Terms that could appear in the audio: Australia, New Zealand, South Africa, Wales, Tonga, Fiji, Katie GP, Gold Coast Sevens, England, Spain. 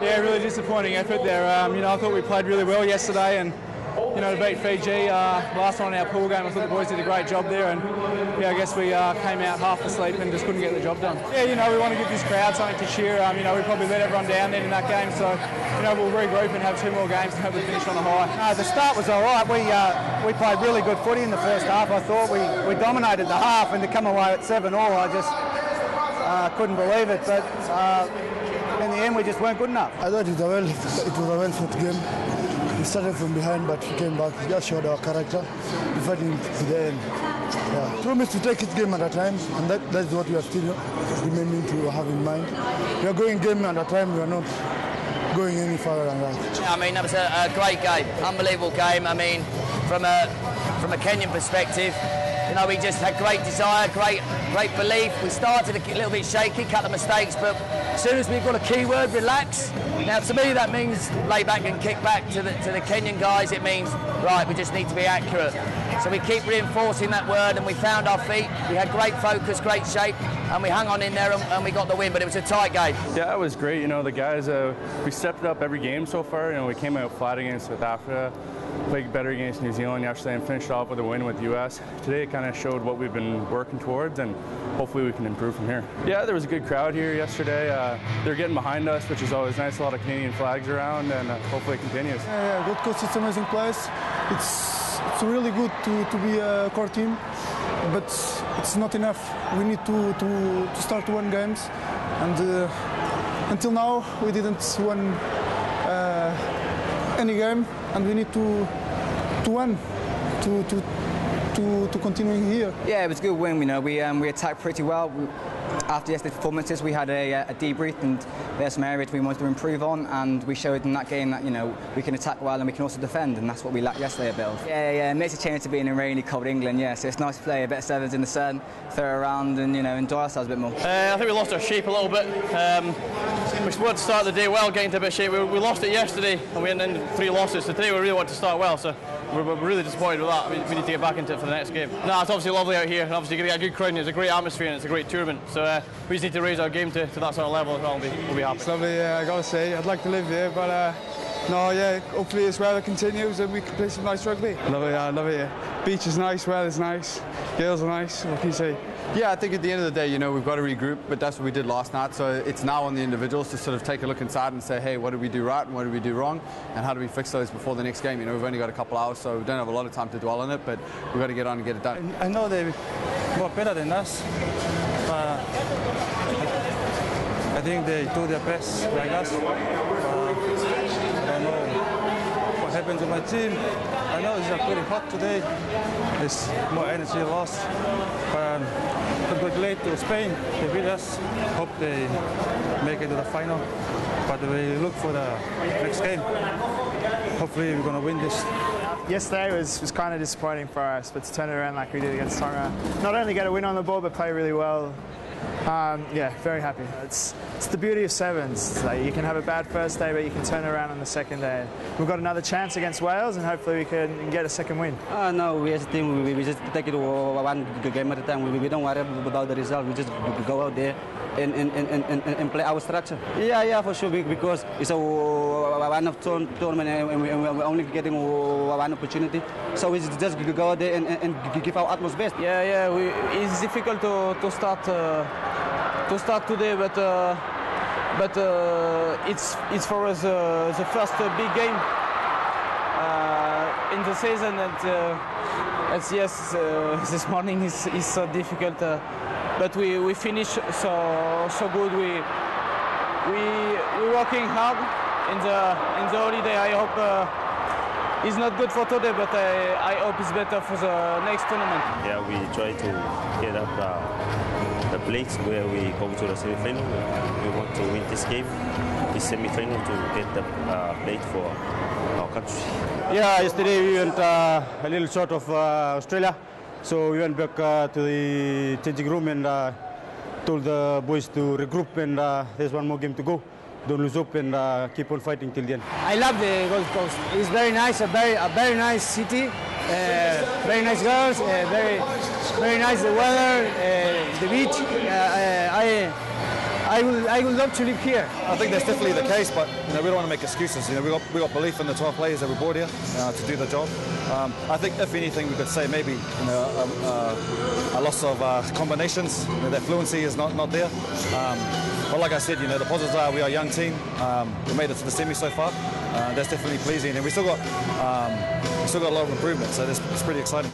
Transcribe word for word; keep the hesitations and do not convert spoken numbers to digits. Yeah, really disappointing effort there. Um, you know, I thought we played really well yesterday, and you know, to beat Fiji, uh, last one in our pool game, I thought the boys did a great job there, and yeah, I guess we uh, came out half asleep and just couldn't get the job done. Yeah, you know, we want to give this crowd something to cheer. Um, you know, we probably let everyone down then in that game, so you know, we'll regroup and have two more games to hopefully finish on a high. Uh, the start was all right. We uh, we played really good footy in the first half. I thought we we dominated the half, and to come away at seven all, I just uh, couldn't believe it. But uh, in the end, we just weren't good enough. I thought it was a well, it was a well fought game. We started from behind, but we came back. We just showed our character. We fought him to the end. Yeah. Promised to take each game at a time, and that, that's what we are still remaining to have in mind. We are going game at a time. We are not going any further than that. I mean, that was a, a great game, unbelievable game. I mean, from a from a Kenyan perspective, you know, we just had great desire, great great belief. We started a little bit shaky, cut the mistakes, but as soon as we've got a key word, relax. Now, to me, that means lay back and kick back. To the, to the Kenyan guys, it means, right, we just need to be accurate. So we keep reinforcing that word, and we found our feet. We had great focus, great shape, and we hung on in there, and, and we got the win, but it was a tight game. Yeah, it was great. You know, the guys, uh, we stepped up every game so far. You know, we came out flat against South Africa, played better against New Zealand yesterday, and finished off with a win with the U S Today, it kind of showed what we've been working towards, and hopefully we can improve from here. Yeah, there was a good crowd here yesterday. Uh, they're getting behind us, which is always nice. A lot of Canadian flags around, and uh, hopefully it continues. Yeah, yeah, Gold Coast is an amazing place. It's, it's really good to, to be a core team, but it's not enough. We need to, to, to start to win games, and uh, until now we didn't win uh, any game, and we need to, to win, to, to, to, to continue here. Yeah, it was a good win. You know, we, um, we attacked pretty well. We, After yesterday's performances, we had a, a debrief, and there's some areas we wanted to improve on, and we showed in that game that, you know, we can attack well and we can also defend, and that's what we lacked yesterday a bit of. Yeah, yeah, it makes a change to being in rainy, cold England, yeah, so it's nice to play a bit of sevens in the sun, throw around and, you know, enjoy ourselves a bit more. Uh, I think we lost our shape a little bit. Um, we would start the day well, getting to a bit of shape. We, we lost it yesterday, and we had in three losses, so today we really want to start well, so we're, we're really disappointed with that. We, we need to get back into it for the next game. No, it's obviously lovely out here, and obviously a good crowd, and it's a great atmosphere, and it's a great tournament, so uh, we just need to raise our game to, to that sort of level as well, and we'll be happy. It's lovely, yeah, I gotta say, I'd like to live here, but uh, no, yeah, hopefully this weather continues and we can play some nice rugby. I love it, yeah, I love it, yeah. Beach is nice, weather's nice, girls are nice, what can you say? Yeah, I think at the end of the day, you know, we've got to regroup, but that's what we did last night, so it's now on the individuals to sort of take a look inside and say, hey, what did we do right and what did we do wrong, and how do we fix those before the next game? You know, we've only got a couple hours, so we don't have a lot of time to dwell on it, but we've got to get on and get it done. I know they were better than us, but I think they do their best like us. But I don't know what happened to my team. I know it's pretty hot today. There's more energy lost. But it was late to Spain. They beat us. Hope they make it to the final. But we look for the next game. Hopefully we're going to win this. Yesterday was, was kind of disappointing for us, but to turn it around like we did against Tonga, not only get a win on the ball, but play really well. Um, yeah, very happy. It's, it's the beauty of sevens. It's like you can have a bad first day, but you can turn around on the second day. We've got another chance against Wales, and hopefully we can get a second win. Uh, no, we as a team, we, we just take it one game at a time. We, we don't worry about the result. We just go out there and, and, and, and, and play our structure. Yeah, yeah, for sure, because it's a one-off tournament, and we're only getting one opportunity. So we just go out there and, and, and give our utmost best. Yeah, yeah, we, it's difficult to, to start. Uh, to start today, but uh, but uh, it's it's for us uh, the first uh, big game uh, in the season, and uh, and yes, uh, this morning is is so difficult, uh, but we we finish so so good. We we we're working hard in the in the holiday. I hope uh, it's not good for today, but I I hope it's better for the next tournament. Yeah, we try to get up. Uh, the place where we go to the semi-final. We want to win this game, this semi-final, to get the uh, plate for our country. Yeah, yesterday we went uh, a little short of uh, Australia, so we went back uh, to the changing room and uh, told the boys to regroup, and uh, there's one more game to go. Don't lose hope, and uh, keep on fighting till the end. I love the Gold Coast. It's very nice, a very, a very nice city, uh, very nice girls, uh, very, very nice the weather, uh, the beach. Uh, I, I would, I would love to live here. I think that's definitely the case, but you know, we don't want to make excuses. You know, we got we got belief in the top players that we brought here uh, to do the job. Um, I think if anything, we could say maybe you know a, a, a loss of uh, combinations. You know, that fluency is not not there. Um, but like I said, you know, the positives are we are a young team. Um, we made it to the semi so far. Uh, that's definitely pleasing, and we still got um, we still got a lot of improvement. So that's it's pretty exciting.